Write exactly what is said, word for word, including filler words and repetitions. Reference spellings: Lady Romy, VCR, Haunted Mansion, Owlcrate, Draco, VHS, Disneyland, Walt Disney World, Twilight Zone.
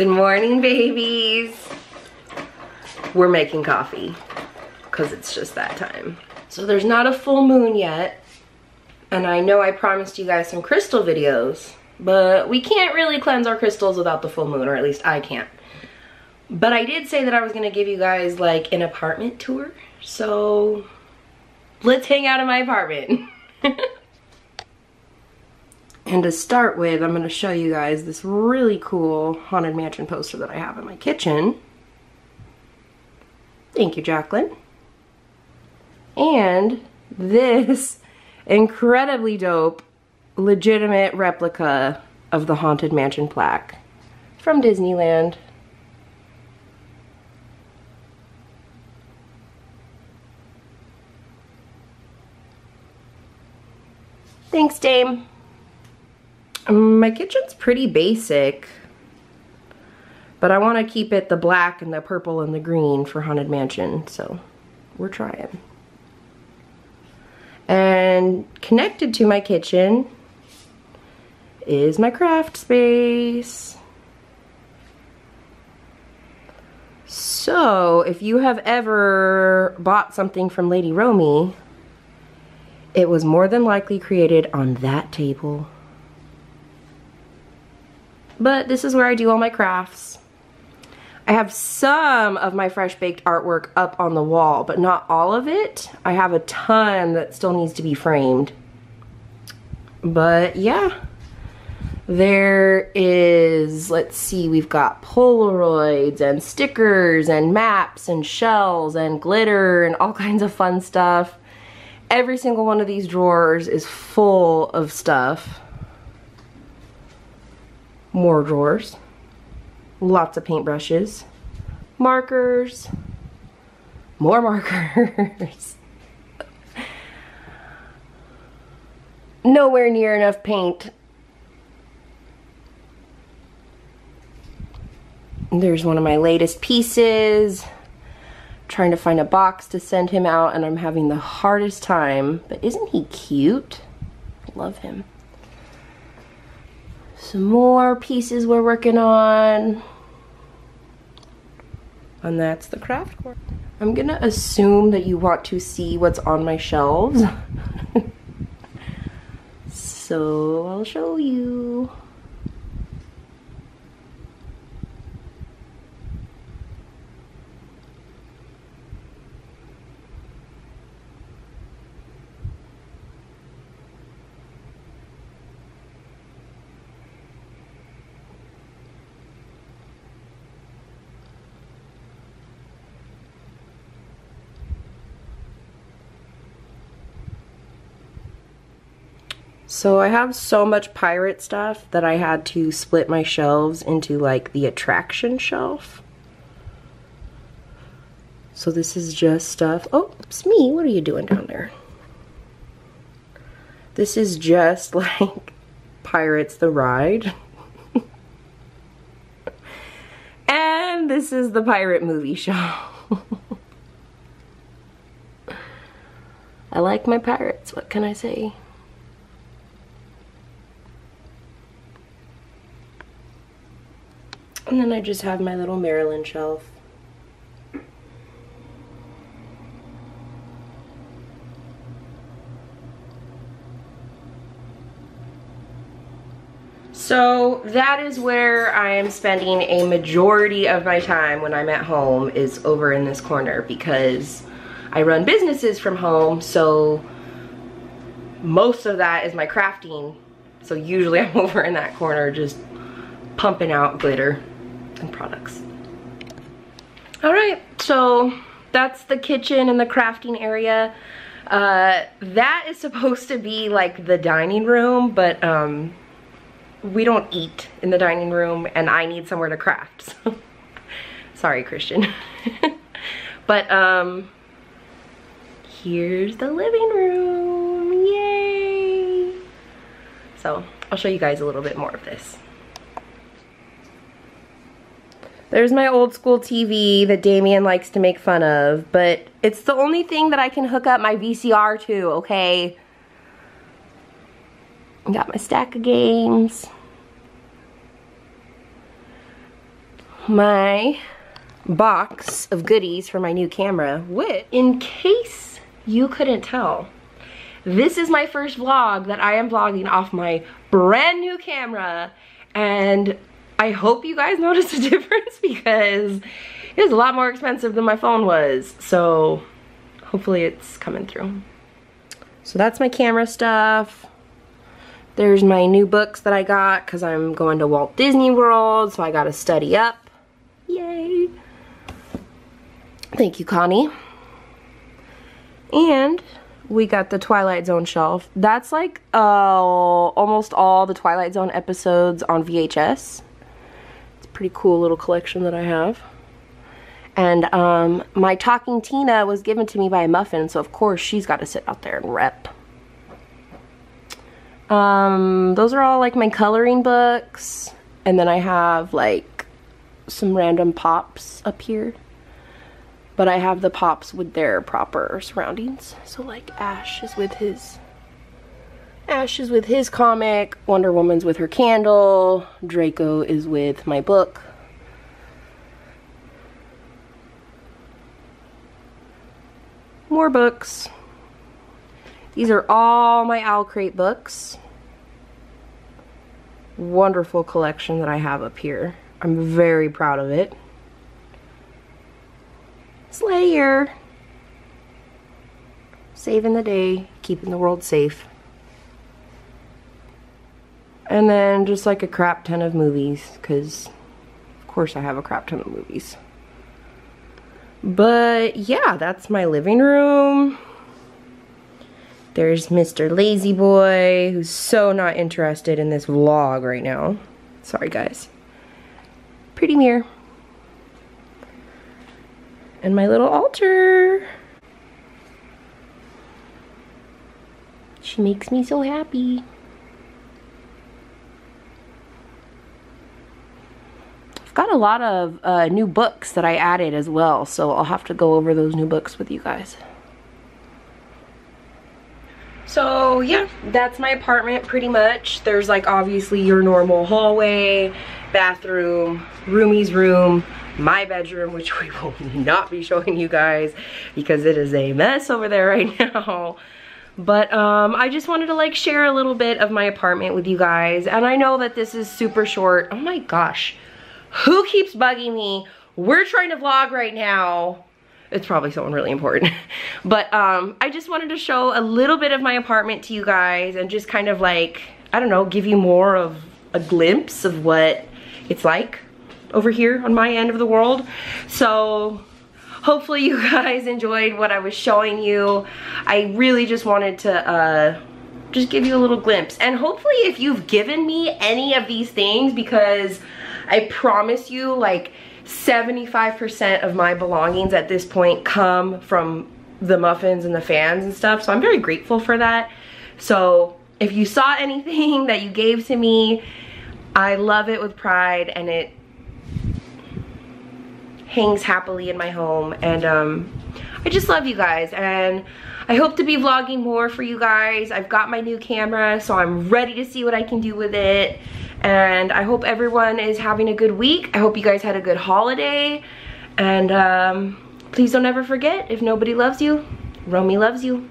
Good morning, babies. We're making coffee because it's just that time. So there's not a full moon yet, and I know I promised you guys some crystal videos, but we can't really cleanse our crystals without the full moon, or at least I can't. But I did say that I was gonna give you guys like an apartment tour, so let's hang out in my apartment. And to start with, I'm gonna show you guys this really cool Haunted Mansion poster that I have in my kitchen. Thank you, Jacqueline. And this incredibly dope, legitimate replica of the Haunted Mansion plaque from Disneyland. Thanks, Dame. My kitchen's pretty basic, but I want to keep it the black and the purple and the green for Haunted Mansion, so we're trying. And connected to my kitchen is my craft space. So if you have ever bought something from Lady Romy, it was more than likely created on that table. But this is where I do all my crafts. I have some of my fresh baked artwork up on the wall, but not all of it. I have a ton that still needs to be framed. But yeah, there is, let's see, we've got Polaroids and stickers and maps and shells and glitter and all kinds of fun stuff. Every single one of these drawers is full of stuff. More drawers, lots of paintbrushes, markers, more markers. Nowhere near enough paint. There's one of my latest pieces. I'm trying to find a box to send him out, and I'm having the hardest time, but isn't he cute? I love him. Some more pieces we're working on. And that's the craft work. I'm gonna assume that you want to see what's on my shelves. So I'll show you. So I have so much pirate stuff that I had to split my shelves into like the attraction shelf. So this is just stuff. Oh, it's me. What are you doing down there? This is just like Pirates the Ride. And this is the pirate movie shelf. I like my pirates. What can I say? And then I just have my little Maryland shelf. So that is where I am spending a majority of my time when I'm at home, is over in this corner, because I run businesses from home, so most of that is my crafting. So usually I'm over in that corner just pumping out glitter and products. All right, so that's the kitchen and the crafting area. Uh, that is supposed to be like the dining room, but um, we don't eat in the dining room, and I need somewhere to craft. So. Sorry, Christian. But um, here's the living room, yay! So I'll show you guys a little bit more of this. There's my old school T V that Damien likes to make fun of, but it's the only thing that I can hook up my V C R to, okay? Got my stack of games. my box of goodies for my new camera, which, in case you couldn't tell, this is my first vlog that I am vlogging off my brand new camera, and I hope you guys noticed a difference because it was a lot more expensive than my phone was, so hopefully it's coming through. So that's my camera stuff. There's my new books that I got because I'm going to Walt Disney World, so I gotta study up. Yay! Thank you, Connie. And we got the Twilight Zone shelf. That's like uh, almost all the Twilight Zone episodes on V H S. It's a pretty cool little collection that I have. And um, my Talking Tina was given to me by a muffin, so of course she's got to sit out there and rep. Um, those are all like my coloring books. And then I have like some random pops up here. But I have the pops with their proper surroundings. So like Ash is with his Ash is with his comic, Wonder Woman's with her candle, Draco is with my book. More books. These are all my Owlcrate books. Wonderful collection that I have up here. I'm very proud of it. Slayer. Saving the day, keeping the world safe. And then just like a crap ton of movies, because of course I have a crap ton of movies. But yeah, that's my living room. There's Mister Lazy Boy, who's so not interested in this vlog right now. Sorry guys. Pretty mirror. And my little altar. She makes me so happy. I've got a lot of uh, new books that I added as well, so I'll have to go over those new books with you guys. So yeah, that's my apartment pretty much. There's like obviously your normal hallway, bathroom, roomie's room, my bedroom, which we will not be showing you guys because it is a mess over there right now. But um, I just wanted to like share a little bit of my apartment with you guys. And I know that this is super short. Oh my gosh, who keeps bugging me? We're trying to vlog right now. It's probably someone really important. But um, I just wanted to show a little bit of my apartment to you guys and just kind of like, I don't know, give you more of a glimpse of what it's like over here on my end of the world. So hopefully you guys enjoyed what I was showing you. I really just wanted to uh, just give you a little glimpse. And hopefully if you've given me any of these things, because I promise you like seventy-five percent of my belongings at this point come from the muffins and the fans and stuff. So I'm very grateful for that. So if you saw anything that you gave to me, I love it with pride and it hangs happily in my home, and um, I just love you guys, and I hope to be vlogging more for you guys. I've got my new camera, so I'm ready to see what I can do with it, and I hope everyone is having a good week. I hope you guys had a good holiday, and um, please don't ever forget, if nobody loves you, Romy loves you.